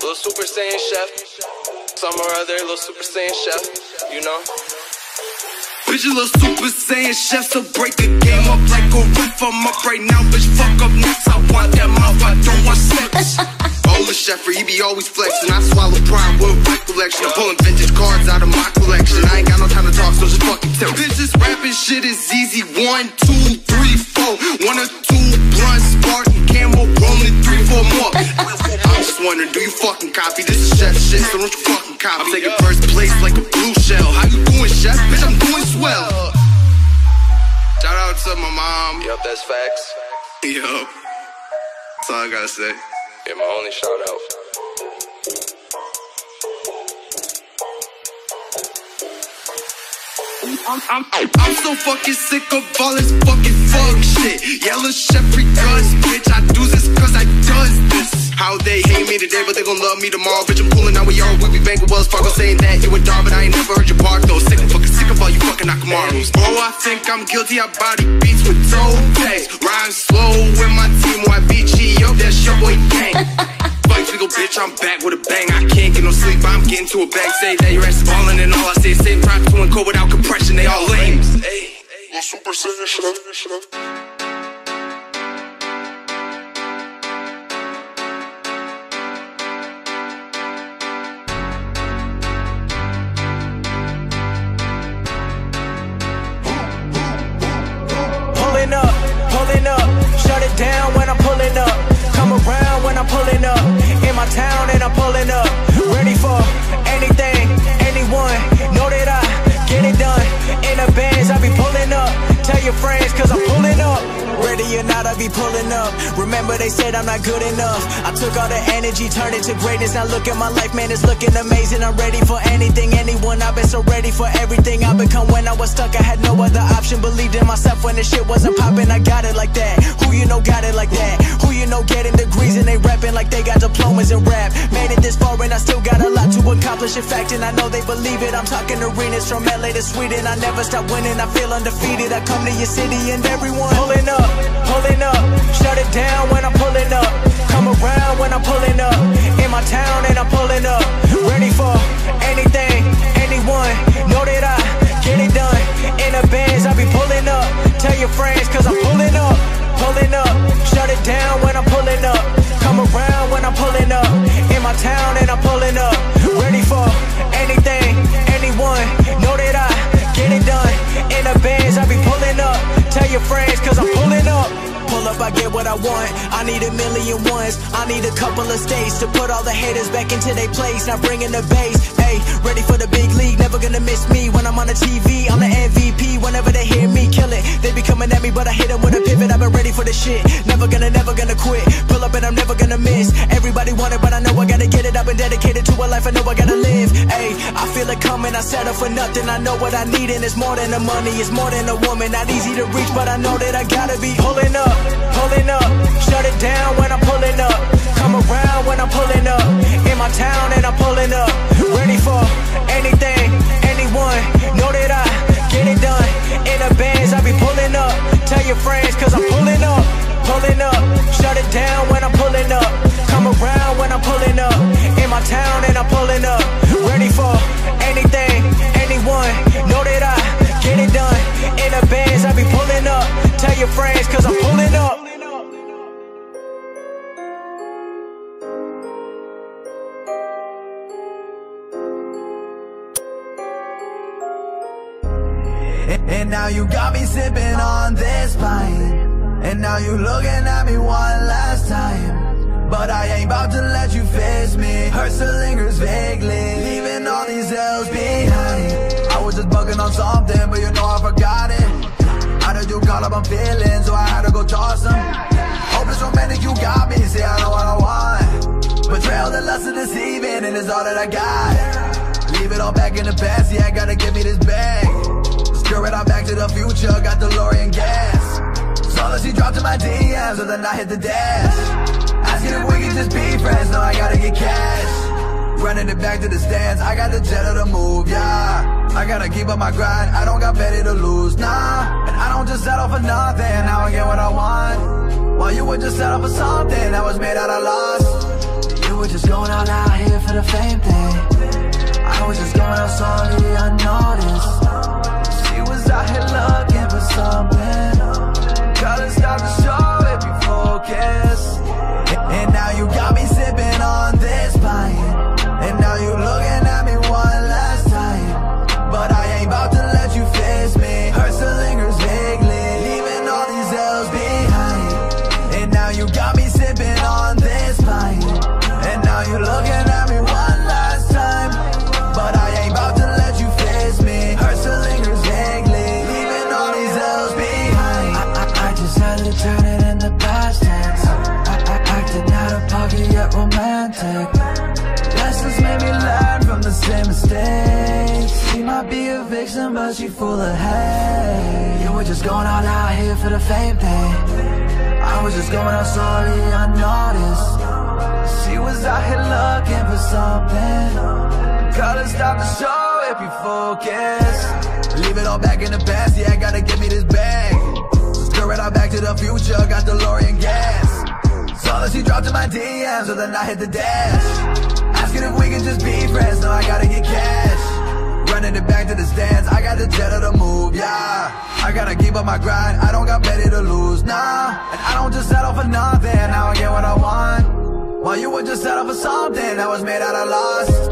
Little Super Saiyan Chef, somewhere out there, Little Super Saiyan Chef, you know? Bitches, Little Super Saiyan Chef, so break the game up like a roof. I'm up right now, bitch, fuck up nuts. I want that mouth, I don't want sex. Ola Sheffer, he be always flexing. I swallow prime with recollection. I'm pulling vintage cards out of my collection. I ain't got no time to talk, so just fucking tell. Bitches, rapping shit is easy. 1, 2, 3, 4. 1 or 2 blunt, Spartan, camo, rolling 3, 4 more. I'm just wondering, do you fucking copy? This is chef shit, so don't you fucking copy. I'm taking first place like a blue shell. How you doing, chef? Bitch, I'm doing swell. Shout out to my mom. Yup, that's facts. Yup. That's all I gotta say. Yeah, my only shout out. I'm so fucking sick of all this fucking fuck shit. Yellow Sheffrey guns, bitch. I do this cause I does this. How they hate me today, but they gon' love me tomorrow. Bitch, I'm pulling out with y'all. We be bang with Wells Fargo saying that you a dog, but I ain't never heard you bark though. Sick of all you fucking Nakamaru's. Oh, I think I'm guilty. I body beats with toe tags. Rhyme slow with my team. YBG, yo, that's your boy gang. Bitch, I'm back with a bang. I can't get no sleep, I'm getting to a bag. Say that your ass is ballin' and all I say is same prime to and go without compression. They all lame. Hey, hey. Super Saiyan. Pullin' up, shut it down when I'm pullin' up. Come around when I'm pulling up, in my town and I'm pulling up. Ready for anything, anyone, know that I get it done. In the bands, I be pulling up, tell your friends cause I'm pulling up. Ready or not, I be pulling up, remember they said I'm not good enough. I took all the energy, turned it to greatness, now look at my life, man, it's looking amazing. I'm ready for anything, anyone, I've been so ready for everything I've become. When I was stuck, I had no other option, believed in myself when the shit wasn't popping. I got it like that, who you know got it like that, who you know getting degrees and they rapping like they got diplomas in rap. Made it this far and I still got a lot to accomplish. In fact, and I know they believe it. I'm talking arenas from LA to Sweden. I never stop winning, I feel undefeated. I come to your city and everyone pulling up, shut it down when I'm pulling up. Come around when I'm pulling up, in my town and I'm pulling up. Ready for anything, anyone, know that I get it done. In the bands I be pulling up, tell your friends cause I'm pulling up. Pulling up, shut it down when I'm pulling up. Come around when I'm pulling up. In my town and I'm pulling up. Ready for anything, anyone. Know that I get it done. In the bands, I be pulling up. Tell your friends, cause I'm pulling up. Pull up, I get what I want. I need 1,000,000 ones. I need a couple of states to put all the haters back into their place. Now bringing the bass. Hey, ready for the big league. Never gonna miss me when I'm on the TV. I'm the MVP. Whenever they hear me, kill it. They be coming at me, but I hit them with a pivot. I've been ready for the shit. Never gonna quit. Pull up and I'm never gonna miss. Everybody want it, but I know I gotta get it. I've been dedicated to a life I know I gotta live. Hey, I feel it coming. I settle for nothing. I know what I need, and it's more than the money. It's more than a woman. Not easy to reach, but I know that I gotta be pulling up. Pulling up, shut it down when I'm pulling up. Come around when I'm pulling up. In my town and I'm pulling up. Ready for anything, anyone. Know that I get it done. In the bands I be pulling up. Tell your friends cause I'm pulling up. Pulling up, shut it down when I'm pulling up. Come around when I'm pulling up. In my town and I'm pulling up. Ready for anything, anyone. Know that I get it done. In the bands I be pulling up. Tell your friends cause I'm pulling up. And now you got me sipping on this pint, and now you looking at me one last time, but I ain't about to let you face me. Hurt still lingers vaguely, leaving all these L's behind. I was just bugging on something, but you know I forgot it. How did you call up on feelings, so I had to go toss them. Hopeless romantic, you got me, say I know what I want. Betrayal, the lust of deceiving, and it's all that I got. Leave it all back in the past, yeah, I gotta give me this bag. Girl, I'm back to the future, got DeLorean gas. Saw that she dropped in my DMs, and then I hit the dash. Asking if we can just be friends, no, I gotta get cash. Running it back to the stands, I got the jet to move, yeah. I gotta keep up my grind, I don't got petty to lose, nah. And I don't just settle for nothing, now I get what I want. While you would just settle for something that was made out of loss. was just going out here for the fame thing. I was just going out solely unnoticed. She was out here looking for something. Gotta stop the show if you focus. And now you got me sipping on this pint. And now you looking at me one last time. But I ain't about to let you face me. Hurt still lingers vaguely, leaving all these L's behind. And now you got me sipping on this pint. And now you looking at me one last time. But I ain't about to let you face me. Hurt still lingers vaguely, leaving all these L's behind. I just had to turn it into past tense. Acting out of pocket yet romantic. Made me learn from the same mistakes. She might be a victim, but she full of hate. You were just going out here for the fame thing. I was just going out slowly unnoticed. She was out here looking for something. Gotta stop the show if you focus. Leave it all back in the past, yeah, gotta give me this bag. Stir it all back to the future, got DeLorean gas. Saw that she dropped in my DMs, so then I hit the dash. Asking if we can just be friends, no, I gotta get cash. Running it back to the stands, I got the jet of the move, yeah. I gotta keep up my grind, I don't got plenty to lose, nah. And I don't just settle for nothing, I don't get what I want. While you would just settle for something that was made out of loss.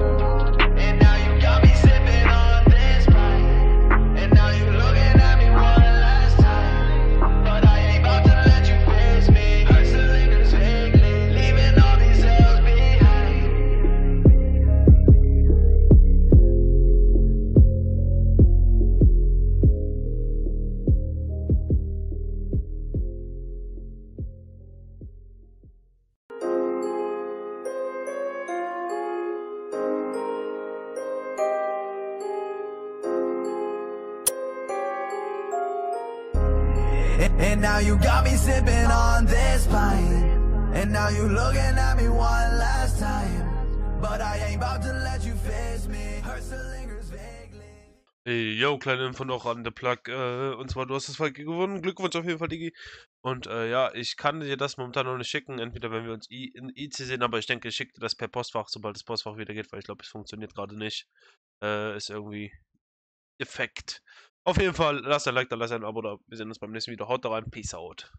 And now you got me sipping on this pint. And now you looking at me one last time. But I ain't about to let you face me. Hurt still lingers vaguely. Hey, yo, kleine Info noch an der Plug. Und zwar, du hast das Fall gewonnen. Glückwunsch auf jeden Fall, Digi. Und ja, ich kann dir das momentan noch nicht schicken. Entweder wenn wir uns in IC sehen, aber ich denke, ich schicke dir das per Postfach, sobald das Postfach wieder geht, weil ich glaube, es funktioniert gerade nicht. Ist irgendwie defekt. Auf jeden Fall, lasst ein Like da, lasst ein Abo da. Wir sehen uns beim nächsten Video. Haut rein, peace out.